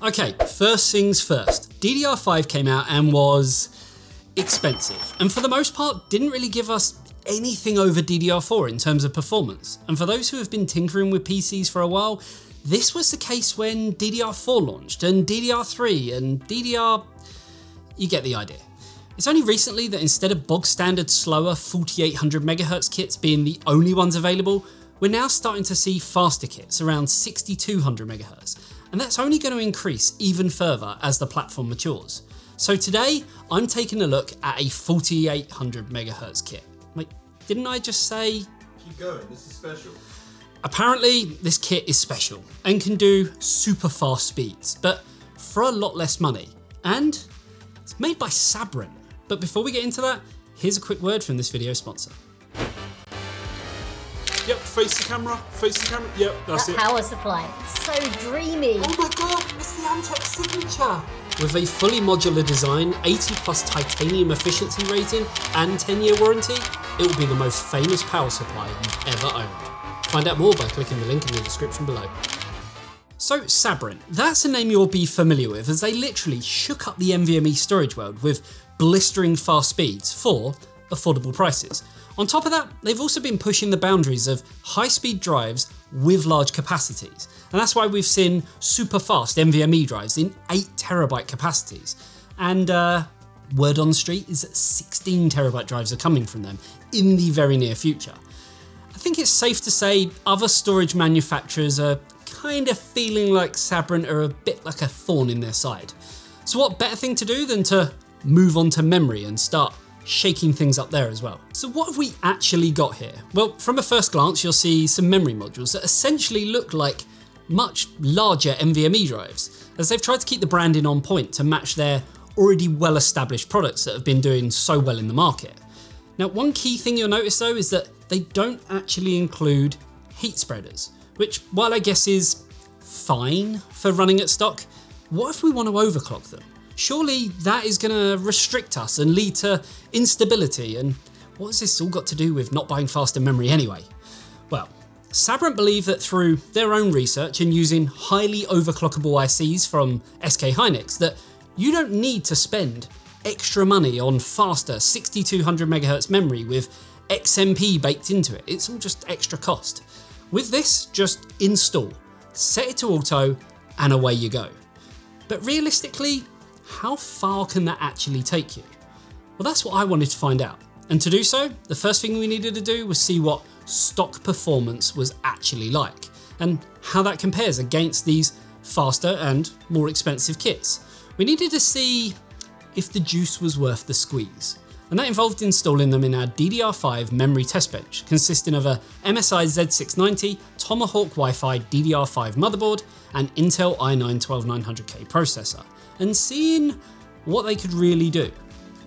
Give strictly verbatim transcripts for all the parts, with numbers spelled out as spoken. Okay, first things first. D D R five came out and was expensive, and for the most part didn't really give us anything over D D R four in terms of performance. And for those who have been tinkering with P Cs for a while, this was the case when D D R four launched, and D D R three and D D R... you get the idea. It's only recently that instead of bog standard slower forty-eight hundred megahertz kits being the only ones available, we're now starting to see faster kits around sixty-two hundred megahertz, and that's only going to increase even further as the platform matures. So today, I'm taking a look at a forty-eight hundred megahertz kit. Wait, didn't I just say? Keep going, this is special. Apparently, this kit is special and can do super fast speeds, but for a lot less money. And it's made by Sabrent. But before we get into that, here's a quick word from this video sponsor. Yep, face the camera, face the camera, yep, that's that it. Power supply, so dreamy. Oh my God, it's the Antec signature. With a fully modular design, eighty plus titanium efficiency rating, and ten year warranty, it will be the most famous power supply you've ever owned. Find out more by clicking the link in the description below. So Sabrent, that's a name you'll be familiar with, as they literally shook up the N V M e storage world with blistering fast speeds for affordable prices. On top of that, they've also been pushing the boundaries of high-speed drives with large capacities, and that's why we've seen super-fast N V M e drives in eight terabyte capacities. And uh, word on the street is that sixteen terabyte drives are coming from them in the very near future. I think it's safe to say other storage manufacturers are kind of feeling like Sabrent are a bit like a thorn in their side. So what better thing to do than to move on to memory and start shaking things up there as well. So what have we actually got here? Well, from a first glance, you'll see some memory modules that essentially look like much larger N V M e drives, as they've tried to keep the branding on point to match their already well-established products that have been doing so well in the market. Now, one key thing you'll notice though is that they don't actually include heat spreaders, which, while I guess is fine for running at stock, what if we want to overclock them? Surely that is going to restrict us and lead to instability, and what has this all got to do with not buying faster memory anyway? Well, Sabrent believe that through their own research and using highly overclockable I Cs from S K Hynix, that you don't need to spend extra money on faster sixty-two hundred megahertz memory with X M P baked into it. It's all just extra cost. With this, just install, set it to auto, and away you go. But realistically, how far can that actually take you? Well, that's what I wanted to find out. And to do so, the first thing we needed to do was see what stock performance was actually like and how that compares against these faster and more expensive kits. We needed to see if the juice was worth the squeeze. And that involved installing them in our D D R five memory test bench, consisting of a M S I Z six ninety Tomahawk Wi-Fi D D R five motherboard and Intel i nine twelve nine hundred K processor, and seeing what they could really do.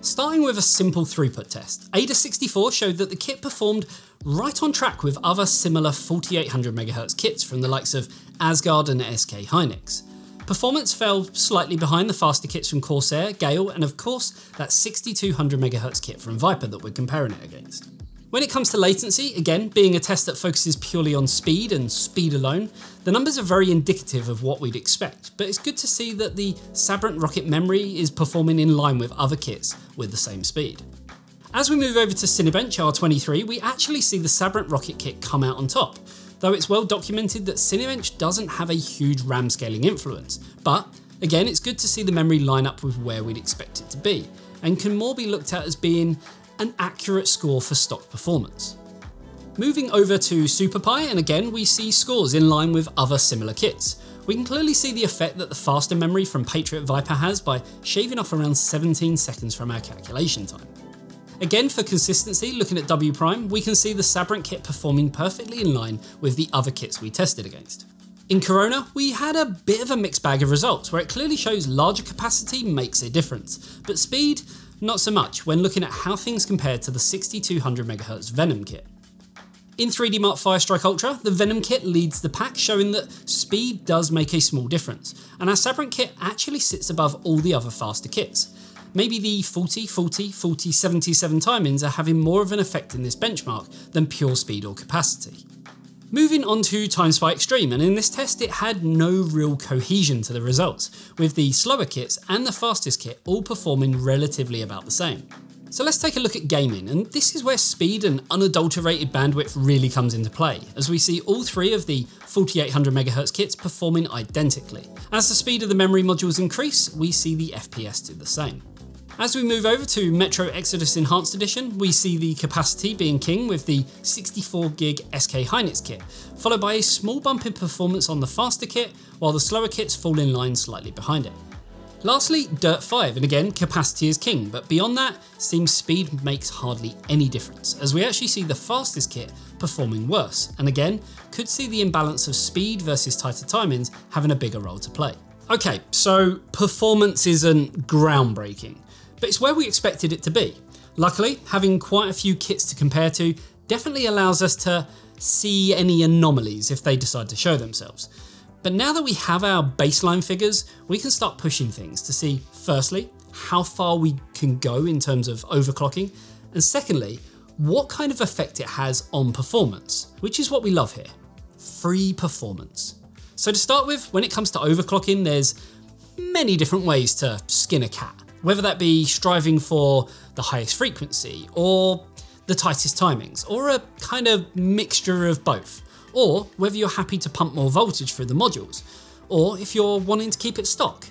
Starting with a simple throughput test, AIDA sixty-four showed that the kit performed right on track with other similar forty-eight hundred megahertz kits from the likes of Asgard and S K Hynix. Performance fell slightly behind the faster kits from Corsair, Gale, and of course that sixty-two hundred megahertz kit from Viper that we're comparing it against. When it comes to latency, again, being a test that focuses purely on speed and speed alone, the numbers are very indicative of what we'd expect, but it's good to see that the Sabrent Rocket memory is performing in line with other kits with the same speed. As we move over to Cinebench R twenty-three, we actually see the Sabrent Rocket kit come out on top, though it's well documented that Cinebench doesn't have a huge RAM scaling influence. But again, it's good to see the memory line up with where we'd expect it to be, and can more be looked at as being an accurate score for stock performance. Moving over to SuperPi, and again, we see scores in line with other similar kits. We can clearly see the effect that the faster memory from Patriot Viper has by shaving off around seventeen seconds from our calculation time. Again, for consistency, looking at W Prime, we can see the Sabrent kit performing perfectly in line with the other kits we tested against. In Corona, we had a bit of a mixed bag of results, where it clearly shows larger capacity makes a difference, but speed, not so much when looking at how things compare to the sixty-two hundred megahertz Venom kit. In three D Mark Firestrike Ultra, the Venom kit leads the pack, showing that speed does make a small difference, and our Sabrent kit actually sits above all the other faster kits. Maybe the forty forty forty seventy-seven timings are having more of an effect in this benchmark than pure speed or capacity. Moving on to Time Spy Extreme, and in this test it had no real cohesion to the results, with the slower kits and the fastest kit all performing relatively about the same. So let's take a look at gaming, and this is where speed and unadulterated bandwidth really comes into play, as we see all three of the forty-eight hundred megahertz kits performing identically. As the speed of the memory modules increase, we see the F P S do the same. As we move over to Metro Exodus Enhanced Edition, we see the capacity being king with the sixty-four gig S K Hynix kit, followed by a small bump in performance on the faster kit, while the slower kits fall in line slightly behind it. Lastly, Dirt five, and again, capacity is king, but beyond that, seems speed makes hardly any difference, as we actually see the fastest kit performing worse, and again, could see the imbalance of speed versus tighter timings having a bigger role to play. Okay, so performance isn't groundbreaking, but it's where we expected it to be. Luckily, having quite a few kits to compare to definitely allows us to see any anomalies if they decide to show themselves. But now that we have our baseline figures, we can start pushing things to see, firstly, how far we can go in terms of overclocking, and secondly, what kind of effect it has on performance, which is what we love here, free performance. So to start with, when it comes to overclocking, there's many different ways to skin a cat, whether that be striving for the highest frequency or the tightest timings, or a kind of mixture of both, or whether you're happy to pump more voltage through the modules, or if you're wanting to keep it stock.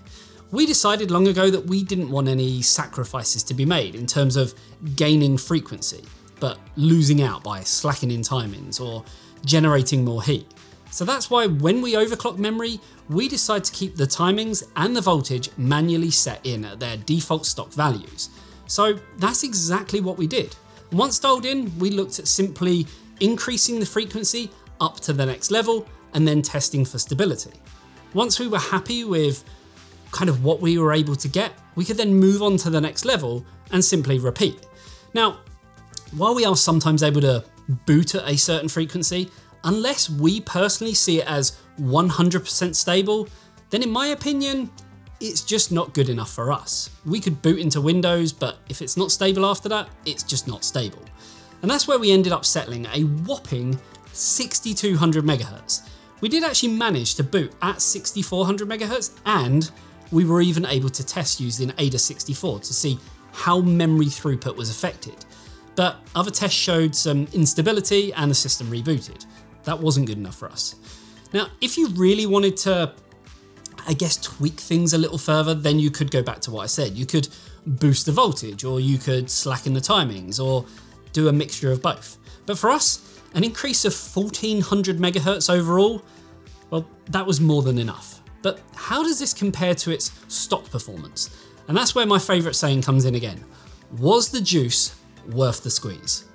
We decided long ago that we didn't want any sacrifices to be made in terms of gaining frequency, but losing out by slackening timings or generating more heat. So that's why when we overclock memory, we decide to keep the timings and the voltage manually set in at their default stock values. So that's exactly what we did. Once dialed in, we looked at simply increasing the frequency up to the next level and then testing for stability. Once we were happy with kind of what we were able to get, we could then move on to the next level and simply repeat. Now, while we are sometimes able to boot at a certain frequency, unless we personally see it as one hundred percent stable, then in my opinion, it's just not good enough for us. We could boot into Windows, but if it's not stable after that, it's just not stable. And that's where we ended up settling a whopping sixty-two hundred megahertz. We did actually manage to boot at sixty-four hundred megahertz, and we were even able to test using AIDA sixty-four to see how memory throughput was affected. But other tests showed some instability and the system rebooted. That wasn't good enough for us. Now, if you really wanted to, I guess, tweak things a little further, then you could go back to what I said. You could boost the voltage, or you could slacken the timings, or do a mixture of both. But for us, an increase of fourteen hundred megahertz overall, well, that was more than enough. But how does this compare to its stock performance? And that's where my favorite saying comes in again. Was the juice worth the squeeze?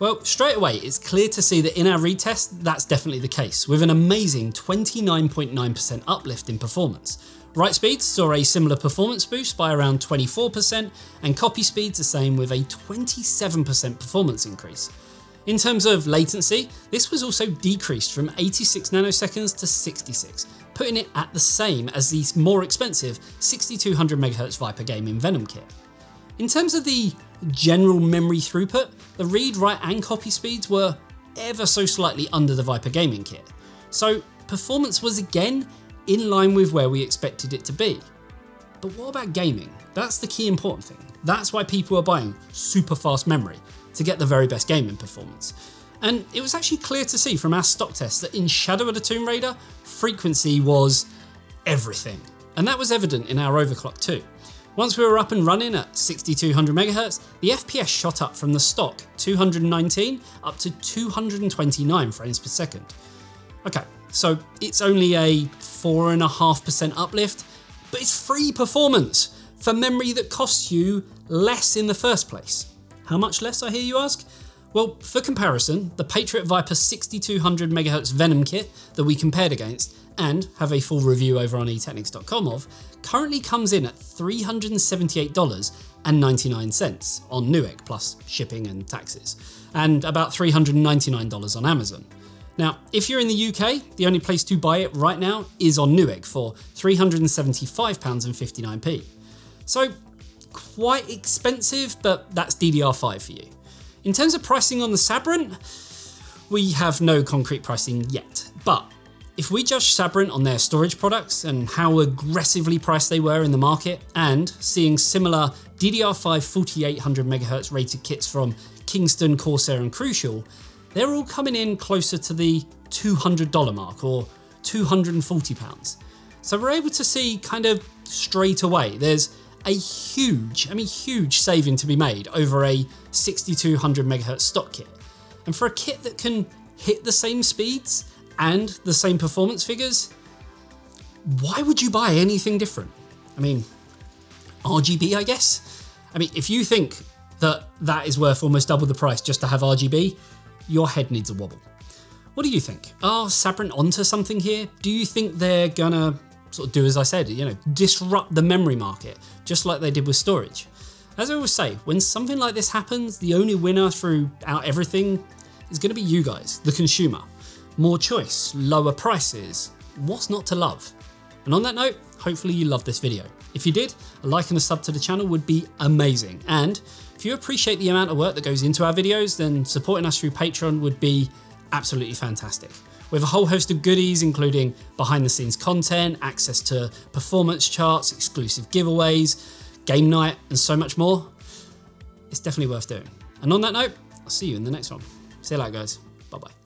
Well, straight away, it's clear to see that in our retest, that's definitely the case, with an amazing twenty-nine point nine percent uplift in performance. Write speeds saw a similar performance boost by around twenty-four percent, and copy speeds the same with a twenty-seven percent performance increase. In terms of latency, this was also decreased from eighty-six nanoseconds to sixty-six, putting it at the same as the more expensive sixty-two hundred megahertz Viper gaming Venom kit. In terms of the general memory throughput, the read, write and copy speeds were ever so slightly under the Viper gaming kit. So performance was again in line with where we expected it to be. But what about gaming? That's the key important thing. That's why people are buying super fast memory, to get the very best gaming performance. And it was actually clear to see from our stock test that in Shadow of the Tomb Raider, frequency was everything. And that was evident in our overclock too. Once we were up and running at sixty-two hundred megahertz, the F P S shot up from the stock two hundred nineteen up to two hundred twenty-nine frames per second. Okay, so it's only a four and a half percent uplift, but it's free performance for memory that costs you less in the first place. How much less, I hear you ask? Well, for comparison, the Patriot Viper sixty-two hundred megahertz Venom kit that we compared against and have a full review over on e technics dot com of, currently comes in at three hundred seventy-eight dollars and ninety-nine cents on Newegg, plus shipping and taxes, and about three hundred ninety-nine dollars on Amazon. Now, if you're in the U K, the only place to buy it right now is on Newegg for three hundred seventy-five pounds fifty-nine. So quite expensive, but that's D D R five for you. In terms of pricing on the Sabrent, We have no concrete pricing yet, but if we judge Sabrent on their storage products and how aggressively priced they were in the market, and seeing similar D D R five forty-eight hundred megahertz rated kits from Kingston, Corsair and Crucial, they're all coming in closer to the two hundred dollar mark or two hundred and forty pounds. So we're able to see kind of straight away, there's a huge, I mean huge saving to be made over a sixty-two hundred megahertz stock kit. And for a kit that can hit the same speeds and the same performance figures, why would you buy anything different? I mean, R G B, I guess? I mean, if you think that that is worth almost double the price just to have R G B, your head needs a wobble. What do you think? Are Sabrent onto something here? Do you think they're gonna sort of do as I said, you know, disrupt the memory market, just like they did with storage? As I always say, when something like this happens, the only winner throughout everything is gonna be you guys, the consumer. More choice, lower prices, what's not to love? And on that note, hopefully you loved this video. If you did, a like and a sub to the channel would be amazing. And if you appreciate the amount of work that goes into our videos, then supporting us through Patreon would be absolutely fantastic. We have a whole host of goodies, including behind the scenes content, access to performance charts, exclusive giveaways, game night, and so much more. It's definitely worth doing. And on that note, I'll see you in the next one. See you later, guys. Bye-bye.